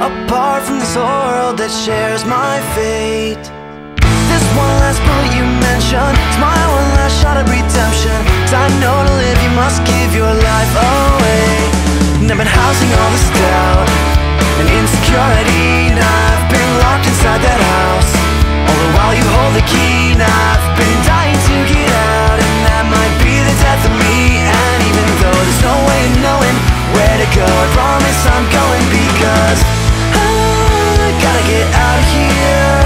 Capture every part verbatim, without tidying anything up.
apart from this world that shares my fate. This one last bullet you mentioned is my one last shot at redemption, 'cause I know to live you must give your life away. And I've been housing all this doubt and insecurity, and I've been locked inside that house. All the while you hold the key, and I've been dying to get out, and that might be the death of me. And even though there's no way of knowing where to go, I promise I'm going, because I gotta get out of here.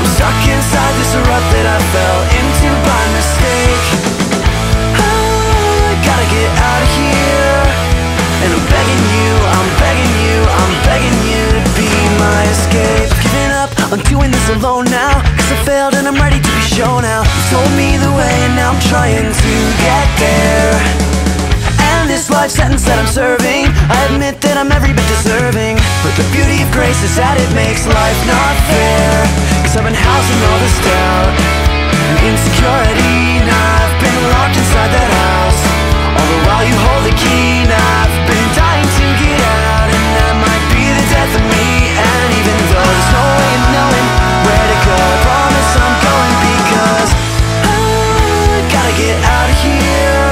I'm stuck inside this rut that I fell into by mistake. I gotta get out of here, and I'm begging you, I'm begging you, I'm begging you to be my escape. I've given up, I'm doing this alone now, 'cause I failed and I'm ready to be shown out. You told me the way and now I'm trying to get there. This life sentence that I'm serving, I admit that I'm every bit deserving, but the beauty of grace is that it makes life not fair. 'Cause I've been housing all this doubt and insecurity, and I've been locked inside that house. All the while you hold the key, and I've been dying to get out, and that might be the death of me. And even though there's no way of knowing where to go, I promise I'm going, because I gotta get out of here.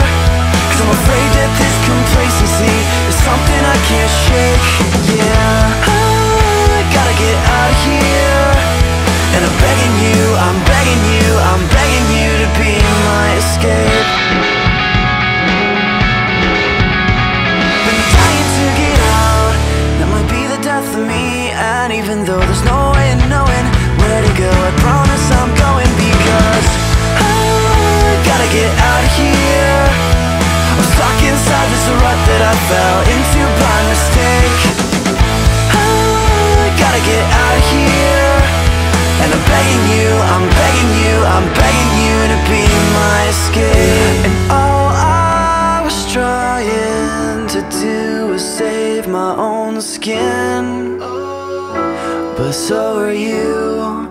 'Cause I'm afraid that this complacency is something I can't shake. Yeah, I gotta get out of here, and I'm begging you, I'm begging you, I'm begging you to be my escape. Been dying to get out, that might be the death of me. And even though there's no way of knowing where to go, I promise I'm going, because I gotta get out of here. I'm stuck inside this rut that I fell into by mistake. I gotta get out of here, and I'm begging you, I'm begging you, I'm begging you to be my escape. And all I was trying to do was save my own skin, but so are you.